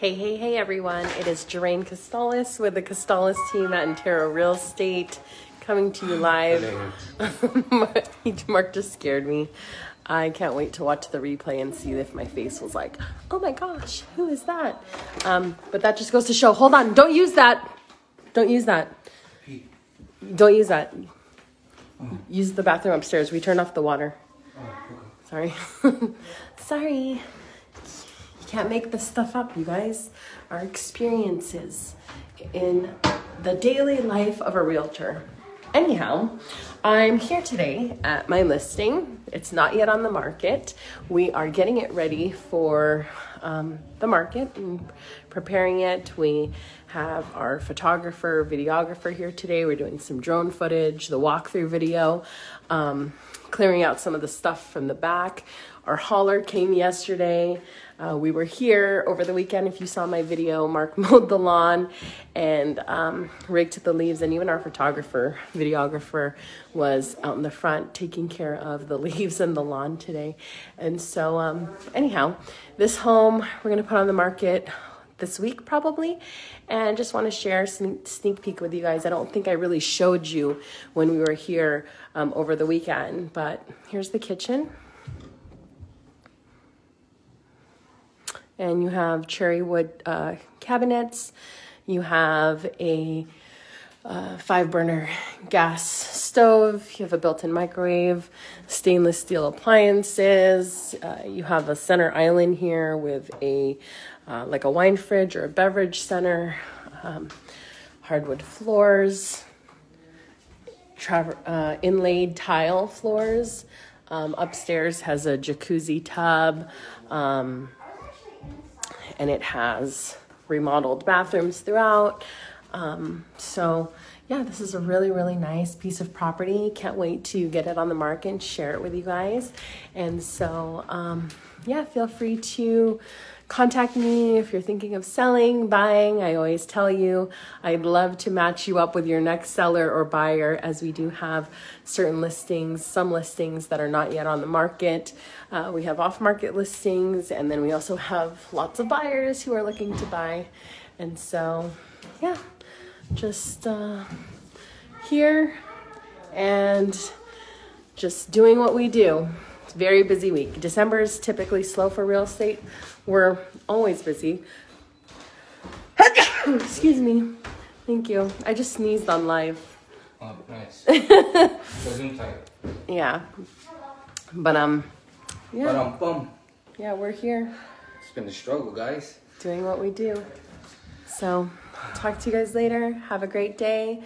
Hey everyone, it is Joraine Costales with the Costales team at Intero Real Estate, coming to you live. Mark just scared me. I can't wait to watch the replay and see if my face was like, oh my gosh, who is that? But that just goes to show, hold on, don't use that. Don't use that. Don't use that. Use the bathroom upstairs. We turned off the water. Sorry. Sorry. Can't make this stuff up, you guys. Our experiences in the daily life of a realtor. Anyhow, I'm here today at my listing. It's not yet on the market. We are getting it ready for the market and preparing it. We have our photographer, videographer here today. We're doing some drone footage, the walkthrough video, clearing out some of the stuff from the back. Our hauler came yesterday. We were here over the weekend. If you saw my video, Mark mowed the lawn and raked the leaves. And even our photographer, videographer, was out in the front taking care of the leaves and the lawn today. And so anyhow, this home we're gonna put on the market this week probably, and just want to share sneak peek with you guys. I don't think I really showed you when we were here over the weekend, but here's the kitchen. And you have cherry wood cabinets. You have a 5-burner gas stove. You have a built-in microwave, stainless steel appliances. You have a center island here with a like a wine fridge or a beverage center. Hardwood floors, inlaid tile floors. Upstairs has a jacuzzi tub. And it has remodeled bathrooms throughout. So yeah, this is a really, really nice piece of property. Can't wait to get it on the market and share it with you guys. And so yeah, feel free to contact me if you're thinking of selling, buying. I always tell you, I'd love to match you up with your next seller or buyer, as we do have certain listings, some listings that are not yet on the market. We have off-market listings, and then we also have lots of buyers who are looking to buy. And so, yeah, just here and just doing what we do. It's a very busy week. December is typically slow for real estate. We're always busy. Excuse me. Thank you. I just sneezed on live. Oh, nice. Yeah. But yeah. But yeah, we're here. It's been a struggle, guys. Doing what we do. So, talk to you guys later. Have a great day.